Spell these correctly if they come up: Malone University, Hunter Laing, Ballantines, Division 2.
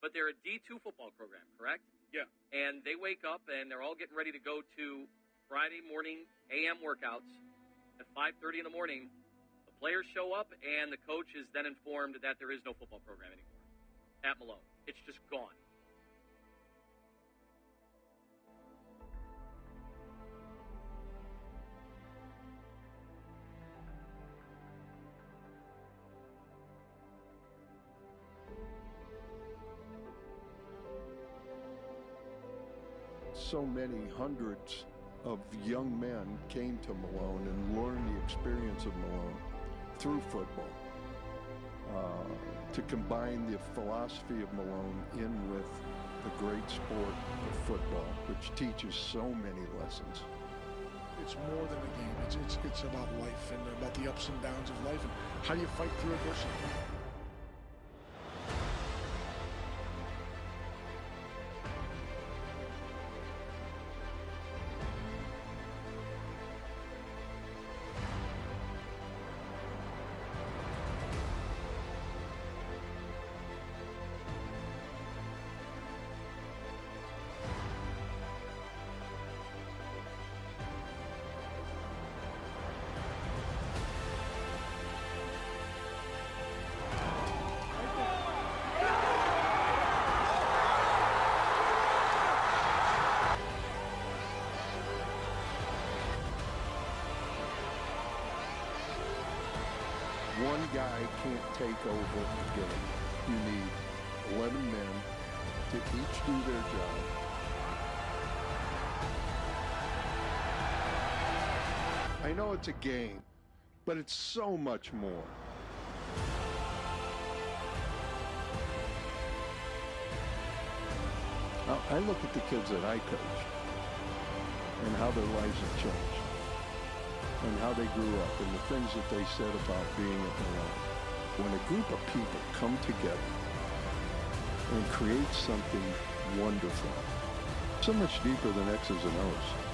But they're a D2 football program, correct? Yeah. And they wake up and they're all getting ready to go to Friday morning AM workouts at 5:30 in the morning. The players show up and the coach is then informed that there is no football program anymore at Malone. It's just gone. So many hundreds of young men came to Malone and learned the experience of Malone through football. To combine the philosophy of Malone in with the great sport of football, which teaches so many lessons. It's more than a game. It's about life and about the ups and downs of life and how you fight through adversity. One guy can't take over the game. You need 11 men to each do their job. I know it's a game, but it's so much more. I look at the kids that I coach and how their lives have changed, and how they grew up, and the things that they said about being at Malone. When a group of people come together and create something wonderful, so much deeper than X's and O's.